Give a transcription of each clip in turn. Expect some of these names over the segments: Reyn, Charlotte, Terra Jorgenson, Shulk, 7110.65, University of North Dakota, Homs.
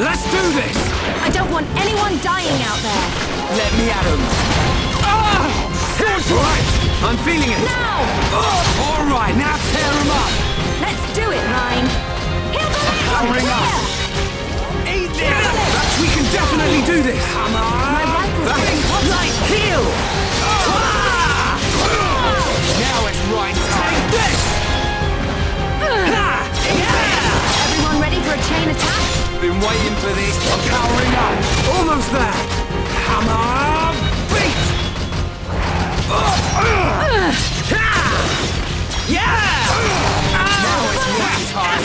Let's do this! I don't want anyone dying out there. Let me at him. Ah! That's right! I'm feeling it. Now! Oh, all right, now tear him up. Let's do it, Reyn. He'll go out up. Eat this! That's, we can definitely do this. Come on. My rifle's going light heal. Oh. Ah! Now it's right time. Take this! Everyone ready for a chain attack? Been waiting for this. I'm powering up. Almost there. Hammer beat! Yeah! Now it's right time.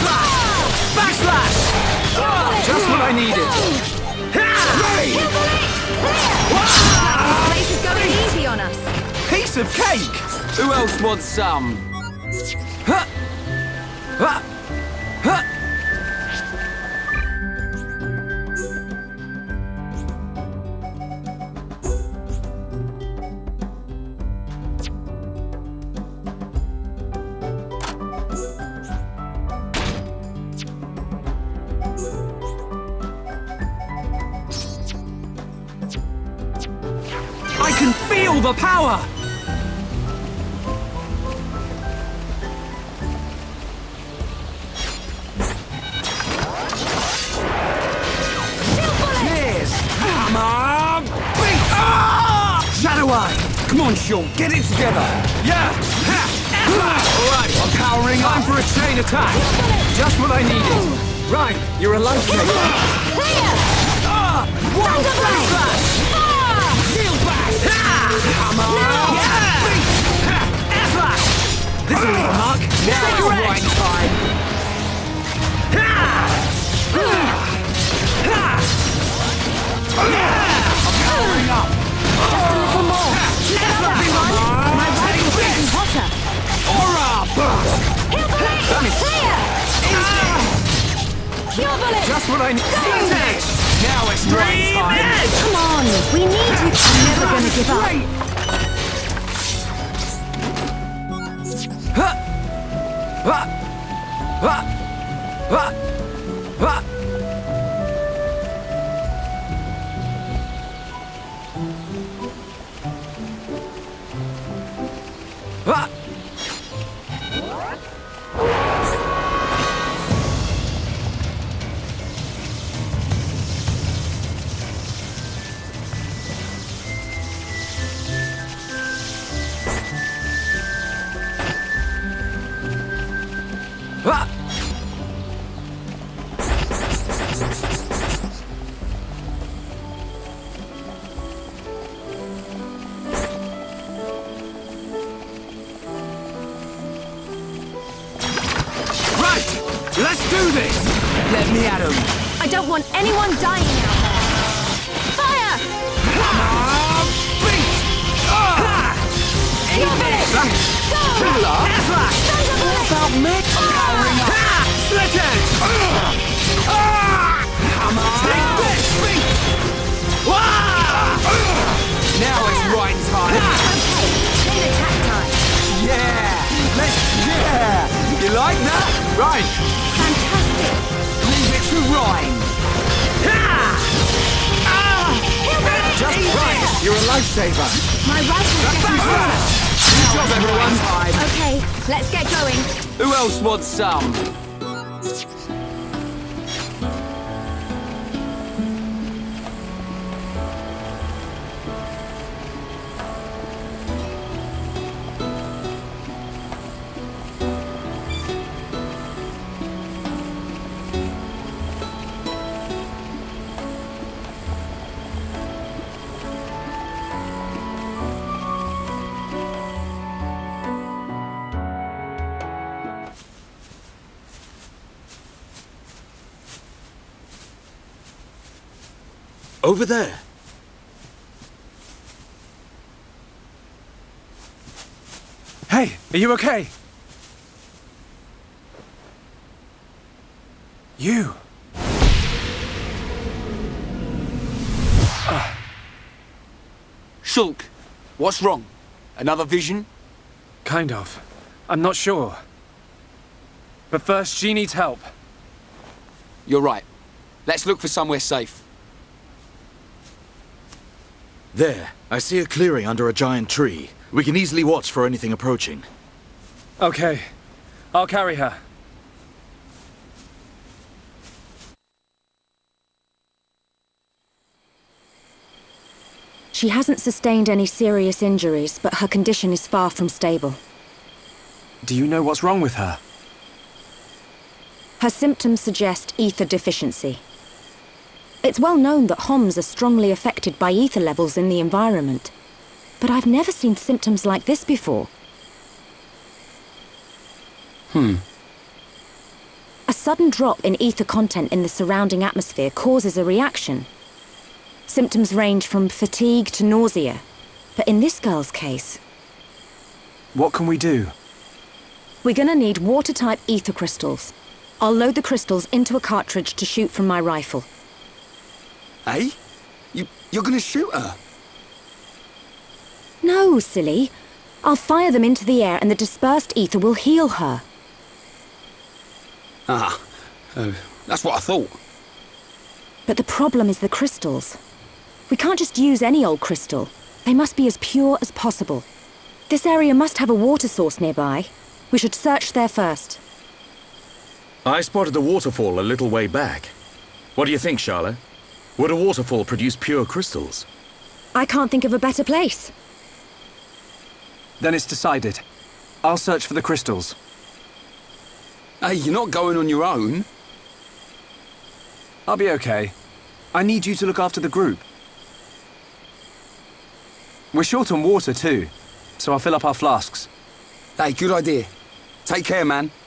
Backslash! Just what I needed. This place is going easy on us. Piece of cake! Who else wants some? Huh? Huh? Huh? I can feel the power! Come on, Shulk, get it together! Yeah! Alright, I'm powering up. Time for a chain attack! Just what I needed! Right, you're a lifesaver! Clear! Whoa! Backslash! Shield back! Come on! Yeah! This'll be a mark! Now it's right time! I'm powering up! Just a little more! My rifle is getting hotter! Aura! Burst! Heal bullet! Clear! Cure bullet! Just what I need! Now it's right time! Come on! We need you! I'm never gonna give up! Let's do this! Let me at him. I don't want anyone dying out there. Fire! Beat! You're finished! Go! Killer! What about me? Powering up! Slit edge! Take this! Beat! Now it's right time! Okay, chain attack time! Yeah! Let's... yeah! You like that? Right. Fantastic. Leave it to Reyn. Just right. You're a lifesaver. My rifle is getting hurt. Good job, everyone. Okay, let's get going. Who else wants some? Over there. Hey, are you okay? You. Shulk, what's wrong? Another vision? Kind of. I'm not sure. But first, she needs help. You're right. Let's look for somewhere safe. There. I see a clearing under a giant tree. We can easily watch for anything approaching. Okay. I'll carry her. She hasn't sustained any serious injuries, but her condition is far from stable. Do you know what's wrong with her? Her symptoms suggest ether deficiency. It's well known that Homs are strongly affected by ether levels in the environment, but I've never seen symptoms like this before. A sudden drop in ether content in the surrounding atmosphere causes a reaction. Symptoms range from fatigue to nausea, but in this girl's case... What can we do? We're gonna need water-type ether crystals. I'll load the crystals into a cartridge to shoot from my rifle. Eh? You're gonna shoot her? No, silly. I'll fire them into the air and the dispersed ether will heal her. That's what I thought. But the problem is the crystals. We can't just use any old crystal. They must be as pure as possible. This area must have a water source nearby. We should search there first. I spotted the waterfall a little way back. What do you think, Charlotte? Would a waterfall produce pure crystals? I can't think of a better place. Then it's decided. I'll search for the crystals. Hey, you're not going on your own. I'll be okay. I need you to look after the group. We're short on water too, so I'll fill up our flasks. Hey, good idea. Take care, man.